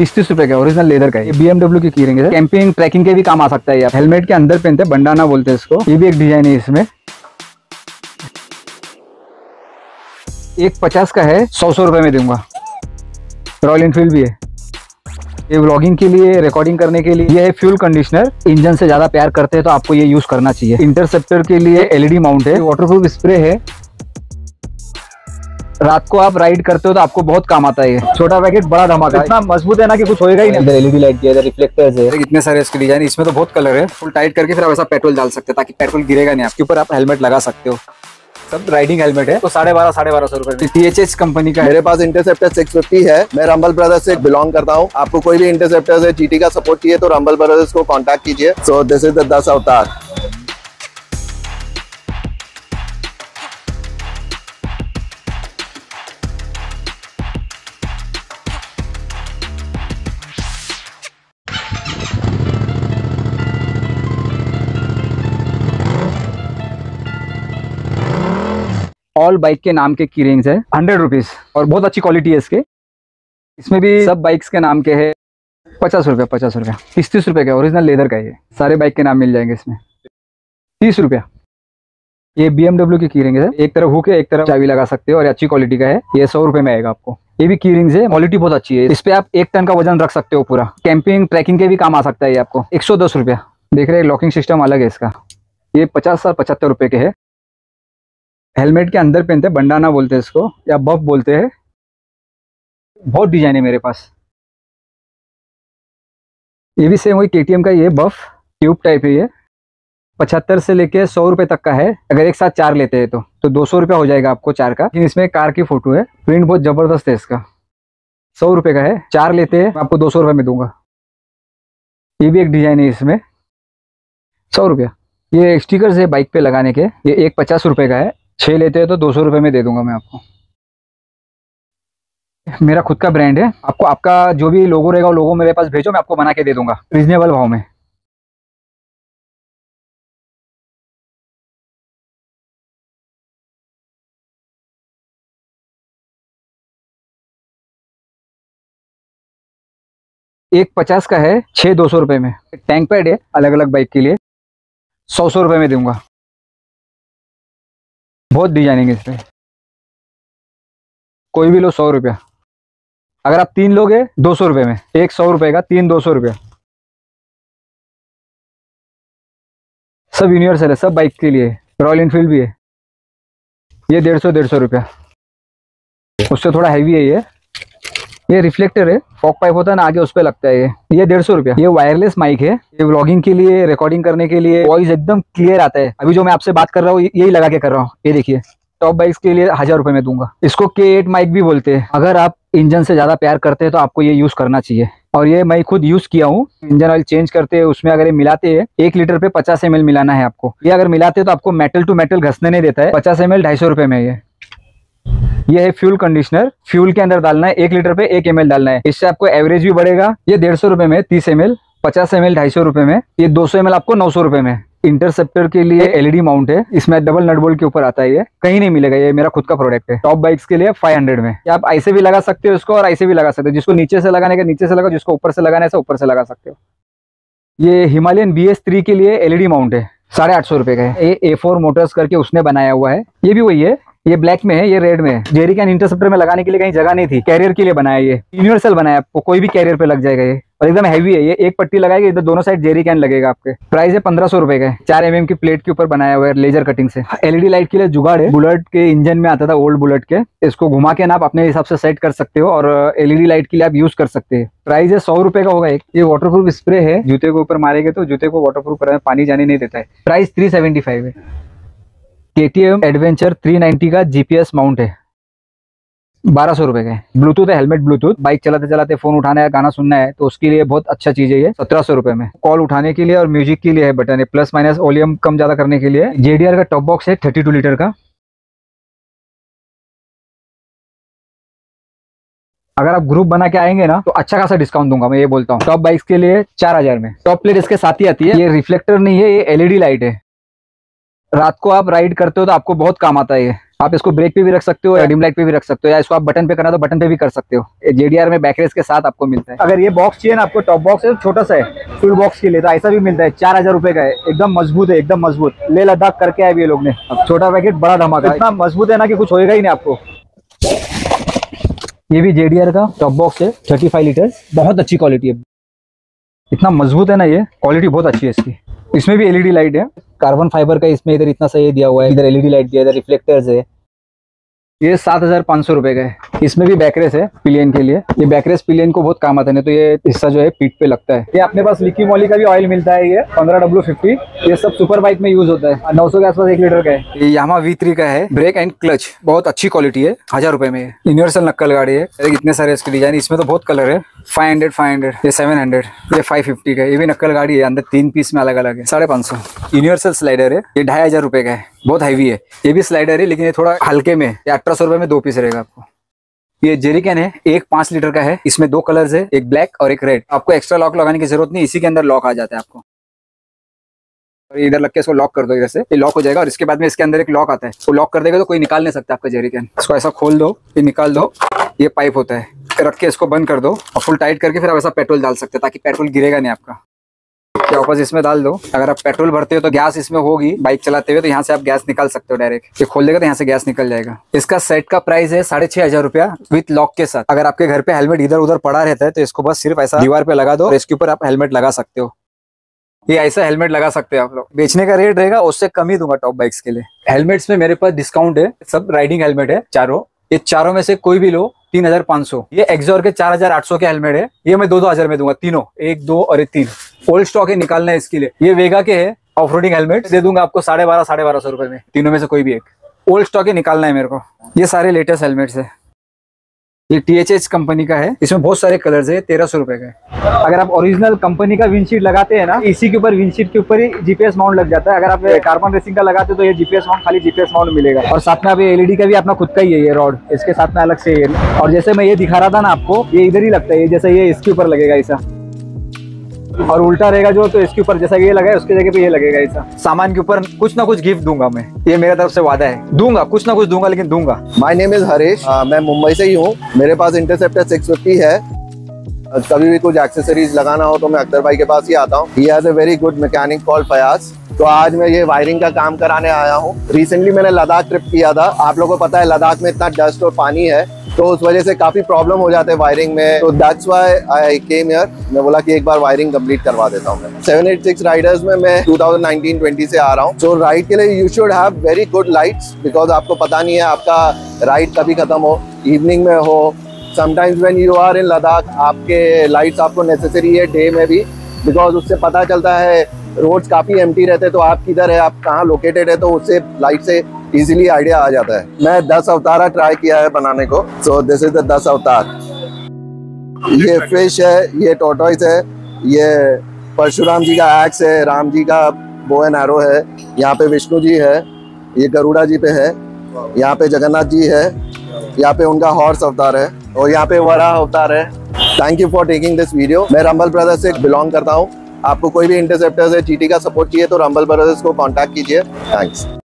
₹30 का original leather का है। BMW की कीरिंग है, कैंपिंग ट्रैकिंग के भी काम आ सकता है। हेलमेट के अंदर पहनते हैं, बंडाना बोलते हैं इसको। ये भी एक डिजाइन है इसमें। एक 50 का है, ₹100 में दूंगा। रॉयल एनफील्ड भी है। ये व्लॉगिंग के लिए, रिकॉर्डिंग करने के लिए। ये है फ्यूल कंडीशनर। इंजन से ज्यादा प्यार करते हैं तो आपको ये यूज करना चाहिए। इंटरसेप्टर के लिए LED माउंट है, वाटरप्रूफ स्प्रे है। रात को आप राइड करते हो तो आपको बहुत काम आता है। छोटा पैकेट बड़ा धमाका, इतना मजबूत है ना कि कुछ होएगा ही नहीं। अंदर LED लाइट दिया है, रिफ्लेक्टर्स है, इतने सारे इसके डिजाइन। इसमें तो बहुत कलर है। फुल टाइट करके फिर आप ऐसा पेट्रोल डाल सकते हैं ताकि पेट्रोल गिरेगा नहीं। आपके ऊपर आप हेलमेट लगा सकते हो। सब राइडिंग हेलमेट है तो ₹1250 THS कंपनी का। मेरे पास इंटरसेप्टर 650 है। मैं रंबल ब्रदर्स से बिलोंग करता हूँ। आपको कोई भी इंटरसेप्टर से GT का सपोर्ट चाहिए तो रंबल ब्रदर्स को कांटेक्ट कीजिए। So this is the Dashavatar. All bike के नाम के की रिंग्स है, ₹100 और बहुत अच्छी क्वालिटी है इसके। इसमें भी सब बाइक्स के नाम के है। ₹50 ₹30 का ओरिजिनल लेदर का। ये सारे बाइक के नाम मिल जाएंगे इसमें। ₹30। ये BMW की रिंग्स है। एक तरफ हुक है, एक तरफ चाबी लगा सकते हो और अच्छी क्वालिटी का है। ये ₹100 में आएगा आपको। ये भी की रिंग्स है, क्वालिटी बहुत अच्छी है। इस पे आप 1 टन का वजन रख सकते हो पूरा। कैंपिंग ट्रैकिंग के भी काम आ सकता है। आपको ₹110। देख रहे, लॉकिंग सिस्टम अलग है इसका। ये 50 और ₹75 के है। हेलमेट के अंदर पहनते हैं, बंडाना बोलते हैं इसको या बफ बोलते हैं। बहुत डिजाइन है मेरे पास। ये भी सेम वही KTM का। ये बफ ट्यूब टाइप है। ये 75 से लेके 100 तक का है। अगर एक साथ 4 लेते हैं तो ₹200 हो जाएगा आपको 4 का। लेकिन इसमें कार की फोटो है, प्रिंट बहुत जबरदस्त है इसका। ₹100 का है, 4 लेते हैं आपको ₹200 में दूंगा। ये भी एक डिजाइन है इसमें। ₹100। ये स्टिकर्स है बाइक पे लगाने के। ये एक ₹50 का है, 6 लेते हैं तो ₹200 में दे दूंगा मैं आपको। मेरा खुद का ब्रांड है। आपको आपका जो भी लोगो रहेगा वो लोगो मेरे पास भेजो, मैं आपको बना के दे दूंगा रीजनेबल भाव में। एक 50 का है, 6 ₹200 में। टैंक पैड है अलग अलग बाइक के लिए। ₹100 में दूंगा। बहुत डिजाइनिंग है इसमें। कोई भी लो ₹100। अगर आप 3 लोगे ₹200 में। एक ₹100 का, 3 ₹200। सब यूनिवर्सल है, सब बाइक के लिए। रॉयल एनफील्ड भी है। ये ₹150 उससे थोड़ा हैवी है। ये रिफ्लेक्टर है, फॉग पाइप होता है ना आगे, उस पर लगता है ये ₹150। ये वायरलेस माइक है। ये व्लॉगिंग के लिए, रिकॉर्डिंग करने के लिए। वॉइस एकदम क्लियर आता है। अभी जो मैं आपसे बात कर रहा हूँ यही लगा के कर रहा हूँ। ये देखिए, टॉप बाइक्स के लिए ₹1000 में दूंगा। इसको K8 माइक भी बोलते हैं। अगर आप इंजन से ज्यादा प्यार करते हैं तो आपको ये यूज करना चाहिए। और ये मैं खुद यूज किया हूँ। इंजन ऑयल चेंज करते हैं, उसमें अगर ये मिलाते हैं 1 लीटर पे 50 ml मिलाना है आपको। ये अगर मिलाते हैं तो आपको मेटल टू मेटल घसने नहीं देता है। 50 ml ₹250 में। ये है फ्यूल कंडीशनर। फ्यूल के अंदर डालना है, 1 लीटर पे 1 ml डालना है। इससे आपको एवरेज भी बढ़ेगा। ये ₹150 में 30 ml, 50 ml ₹250 में। ये 200 ml आपको ₹900 में। इंटरसेप्टर के लिए LED माउंट है। इसमें डबल नटबोल्ट के ऊपर आता है। ये कहीं नहीं मिलेगा, ये मेरा खुद का प्रोडक्ट है। टॉप बाइक्स के लिए 500 में। आप ऐसे भी लगा सकते हो इसको और ऐसे भी लगा सकते हो। जिसको नीचे से लगाने का नीचे से लगा, जिसको ऊपर से लगाना है ऊपर से लगा सकते हो। ये हिमालयन BS3 के लिए LED माउंट है, ₹850 का है। ये A4 मोटर्स करके उसने बनाया हुआ है। ये भी वही है। ये ब्लैक में है, ये रेड में है। जेरी कैन इंटरसेप्टर में लगाने के लिए कहीं जगह नहीं थी, कैरियर के लिए बनाया। ये यूनिवर्सल बनाया, आपको कोई भी कैरियर पे लग जाएगा। ये और एकदम हैवी है। ये एक पट्टी लगाएगा, इधर दोनों साइड जेरी कैन लगेगा आपके। प्राइस है ₹1500 का है। 4 mm की प्लेट के ऊपर बनाया हुआ है लेजर कटिंग से। LED लाइट के लिए जुगाड़ है। बुलेट के इंजन में आता था, ओल्ड बुलेट के। इसको घुमा के ना आप अपने हिसाब से सेट कर सकते हो और LED लाइट के लिए आप यूज कर सकते हैं। प्राइस है ₹100 का होगा एक। ये वाटरप्रूफ स्प्रे है, जूते के ऊपर मारेंगे तो जूते को वाटरप्रूफ करना, पानी जाने नहीं देता है। प्राइस 375 है। KTM एडवेंचर 390 का GPS माउंट है, ₹1200 का है। ब्लूटूथ है, हेलमेट ब्लूटूथ। बाइक चलाते चलाते फोन उठाना है, गाना सुनना है तो उसके लिए बहुत अच्छा चीज है। ये ₹1700 में। कॉल उठाने के लिए और म्यूजिक के लिए है बटन है, प्लस माइनस वॉल्यूम कम ज्यादा करने के लिए। JDR का टॉप बॉक्स है, 32 लीटर का। अगर आप ग्रुप बना के आएंगे ना तो अच्छा खासा डिस्काउंट दूंगा मैं, ये बोलता हूँ। टॉप बाइक्स के लिए 4000 में। टॉप प्लेट इसके साथ ही आती है। ये रिफ्लेक्टर नहीं है, ये LED लाइट है। रात को आप राइड करते हो तो आपको बहुत काम आता है। आप इसको ब्रेक पे भी रख सकते हो या डिम लाइट पे भी रख सकते हो, या इसको आप बटन पे करना तो बटन पे भी कर सकते हो। जेडीआर में बैक रेस के साथ आपको मिलता है। अगर ये बॉक्स चाहिए ना आपको, टॉप बॉक्स है छोटा सा है फुल बॉक्स के लिए, तो ऐसा भी मिलता है 4000 रुपए का है। एकदम मजबूत है, एकदम मजबूत। ले लद्दाख करके आए ये लोग ने। छोटा पैकेट बड़ा धमाका, इतना मजबूत है ना कि कुछ होएगा ही नहीं आपको। ये भी जेडीआर का टॉप बॉक्स है 35 लीटर, बहुत अच्छी क्वालिटी है, इतना मजबूत है ना, ये क्वालिटी बहुत अच्छी है इसकी। इसमें भी एलईडी लाइट है, कार्बन फाइबर का। इसमें इधर इतना सही दिया हुआ है, इधर एलईडी लाइट दिया है, इधर रिफ्लेक्टर्स है। ये 7500 रुपए का है। इसमें भी बैकरेस है पिलियन के लिए। ये बैकरेस पिलियन को बहुत काम आता है, नहीं तो ये हिस्सा जो है पीठ पे लगता है। ये अपने पास लिक्वी मॉली का भी ऑयल मिलता है, ये 15W50। ये सब सुपर बाइक में यूज होता है। 900 के आसपास 1 लीटर का है। ये यामा V3 का है, ब्रेक एंड क्लच बहुत अच्छी क्वालिटी है, 1000 रुपए में। यूनिवर्सल नक्कल गाड़ी है, इतने सारे इसके डिजाइन। इसमें तो बहुत कलर है, 500, 500, ये 700, ये 550 का। ये भी नक्कल गाड़ी है, अंदर 3 पीस में अलग अलग है, 550। यूनिवर्सल स्लाइडर है, ये 2500 रुपए का है, बहुत हैवी है। ये भी स्लाइडर है लेकिन ये थोड़ा हल्के में, 1800 रुपए में 2 पीस रहेगा आपको। ये जेरिकन है, एक 5 लीटर का है। इसमें 2 कलर्स है, एक ब्लैक और एक रेड। आपको एक्स्ट्रा लॉक लगाने की जरूरत नहीं, इसी के अंदर लॉक आ जाता है आपको। और इधर लग के इसको लॉक कर दो, इधर से ये लॉक हो जाएगा। और इसके बाद में इसके अंदर एक लॉक आता है, वो लॉक कर देगा तो कोई निकाल नहीं सकता आपका जेरिकन। इसको ऐसा खोल दो, ये निकाल दो, ये पाइप होता है, रख के इसको बंद कर दो और फुल टाइट करके फिर आप ऐसा पेट्रोल डाल सकते हैं, ताकि पेट्रोल गिरेगा नहीं आपका। वापस इसमें डाल दो। अगर आप पेट्रोल भरते हो तो गैस इसमें होगी, बाइक चलाते हुए, तो यहाँ से आप गैस निकाल सकते हो डायरेक्ट। ये खोल देगा तो यहाँ से गैस निकल जाएगा। इसका सेट का प्राइस है 6500 रुपया विद लॉक के साथ। अगर आपके घर पे हेलमेट इधर उधर पड़ा रहता है तो इसको बस सिर्फ ऐसा दीवार पे लगा दो और इसके ऊपर आप हेलमेट लगा सकते हो। ये ऐसा हेलमेट लगा सकते हो आप लोग। बेचने का रेट रहेगा उससे कम ही दूंगा टॉप बाइक्स के लिए। हेलमेट्स में मेरे पास डिस्काउंट है, सब राइडिंग हेलमेट है चारों। ये चारों में से कोई भी लो 3500। ये एक्सोर के 4800 के हेलमेट है, ये मैं 2000 में दूंगा तीनों, 1, 2 और 3। ओल्ड स्टॉक है, निकालना है इसके लिए। ये वेगा के है ऑफ रोडिंग हेलमेट, दे दूंगा आपको 1250, 1250 रुपए में, तीनों में से कोई भी एक। ओल्ड स्टॉक है, निकालना है मेरे को। ये सारे लेटेस्ट हेलमेट्स है। ये THS कंपनी का है, इसमें बहुत सारे कलर्स है, 1300 रुपए का है। अगर आप ओरिजिनल कंपनी का विंडशीट लगाते हैं ना, इसी के ऊपर विंडशीट के ऊपर ही GPS माउंट लग जाता है। अगर आप कार्बन रेसिंग का लगाते हो तो ये GPS माउंट, खाली GPS माउंट मिलेगा। और साथ में आप LED का भी अपना खुद का ही है ये रॉड, इसके साथ में अलग से है। और जैसे मैं ये दिखा रहा था ना आपको, ये इधर ही लगता है, जैसा ये इसके ऊपर लगेगा ऐसा, और उल्टा रहेगा जो, तो इसके ऊपर जैसा ये लगा है उसके जगह पे ये लगेगा ऐसा। सामान के ऊपर कुछ ना कुछ गिफ्ट दूंगा मैं, ये मेरा तरफ से वादा है, दूंगा कुछ ना कुछ दूंगा, लेकिन दूंगा। माय नेम इज हरीश, मैं मुंबई से ही हूँ। मेरे पास इंटरसेप्टर 650 है। कभी भी कुछ एक्सेसरीज लगाना हो तो मैं अख्तर भाई के पास ही आता हूँ। He has a very good mechanic called फयास। तो आज मैं ये वायरिंग का काम कराने आया हूँ। रिसेंटली मैंने लद्दाख ट्रिप किया था, आप लोगों को पता है लद्दाख में इतना डस्ट और पानी है, तो उस वजह से काफी प्रॉब्लम हो जाते हैं वायरिंग में। तो that's why I came here. मैं बोला कि एक बार वायरिंग कंप्लीट करवा देता हूँ। 786 राइडर्स में मैं 2019-20 से आ रहा हूँ। तो राइड के लिए you should have very good lights, because आपको पता नहीं है आपका राइड कभी खत्म हो, इवनिंग में हो। Sometimes when you are in Ladakh, आपके लाइट्स आपको नेसेसरी है डे में भी, बिकॉज उससे पता चलता है रोड्स काफ़ी एम्प्टी रहते हैं, तो आप किधर है, आप कहाँ लोकेटेड है, तो उससे लाइट से इजीली आइडिया आ जाता है। मैं 10 अवतारा ट्राई किया है बनाने को। सो दिस इज द 10 अवतार। ये फिश है, ये टॉर्टोइस है, ये परशुराम जी का एक्स है, राम जी का बो एंड एरो है, यहाँ पे विष्णु जी है, ये गरुड़ा जी पे है, यहाँ पे जगन्नाथ जी है, यहाँ पे उनका हॉर्स अवतार है, और यहाँ पे वराह अवतार है। Thank you for taking this video. मैं रंबल ब्रदर्स से बिलोंग करता हूँ। आपको कोई भी इंटरसेप्टर्स है, GT का सपोर्ट चाहिए तो रंबल ब्रदर्स को कांटेक्ट कीजिए। थैंक्स।